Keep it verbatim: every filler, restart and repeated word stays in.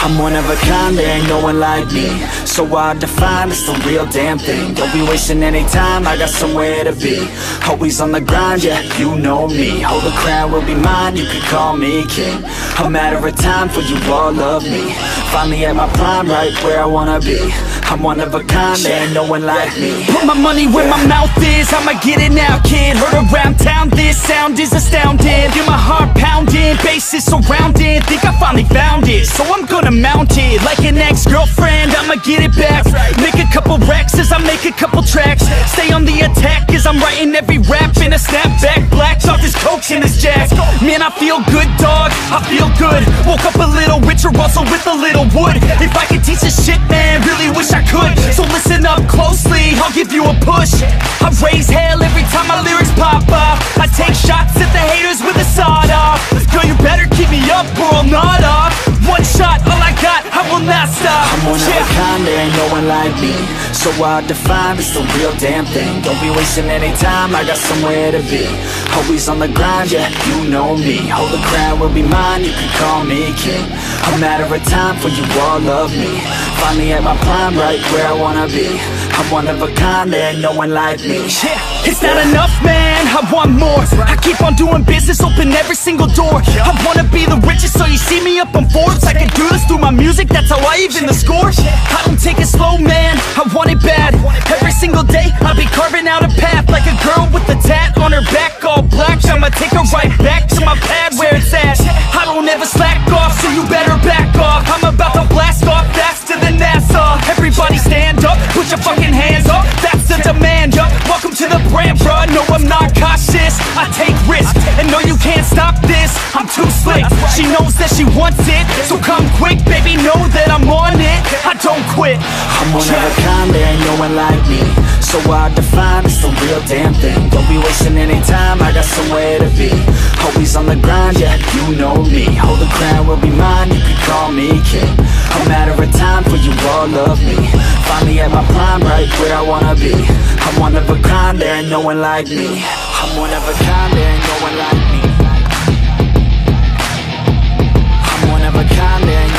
I'm one of a kind, there ain't no one like me. So I define, it's the real damn thing. Don't be wasting any time, I got somewhere to be. Always on the grind, yeah, you know me. Hold the crown will be mine, you can call me king. A matter of time for you all love me. Finally at my prime, right where I wanna be. I'm one of a kind, there ain't no one like me. Put my money where my mouth is, I'ma get it now, kid. Heard around town, this sound is astounding. Hear my heart pounding, bass is surrounding. Think I finally found it, so I'm gonna mount it. Like an ex-girlfriend, I'ma get it back. Make a couple racks as I make a couple tracks. Stay on the attack as I'm writing every rap. In a snapback, black off this coach and this jack. Man, I feel good, dog. I feel good. Woke up a little richer, also with a little wood. If I could teach this shit, man, really wish I could. So listen up closely, I'll give you a push. I raise hell every time my lyrics pop off. I take shots at the haters with a sawed off. Girl, you better keep me up or I'll nod off. One shot, all I got, I will not stop. I'm one yeah. of a kind, there ain't no one like me. So I define, it's the real damn thing. Don't be wasting any time, I got somewhere to be. Always on the grind, yeah, you know me. Hold the crown will be mine, you can call me king. A matter of time for you all love me. Find me at my prime, right where I wanna be. I'm one of a kind, there ain't no one like me. Yeah. It's not enough, man, I want more. I keep on doing business, open every single door. I wanna be the richest, so you see me up on Forbes. I can do this through my music, that's how I even the score. I don't take it slow, man, I want it bad. Every single day, I be carving out a path. Like a girl with a tat on her back, all black. I'ma take her right back to my pad where it's at. I don't ever slack off, so you better back off. I'm about to blast off faster than NASA. Everybody stand up, put your fucking hands up. That's the demand, up. Welcome to the brand, bruh. No, I'm not cautious, I take risks. And no, you can't stop this, I'm too slick. She knows that she wants it, so come quick, baby, know that I'm on it. I don't quit. I'm one of a kind, there ain't no one like me. So I define, it's the real damn thing. Don't be wasting any time, I got somewhere to be. Always on the grind, yeah, you know me. Hold the crown will be mine, you can call me king. A matter of time for you all love me. Find me at my prime, right where I wanna be. I'm one of a kind, there ain't no one like me. I'm one of a kind, there ain't no one like me. I'm one of a kind, there ain't no one like me.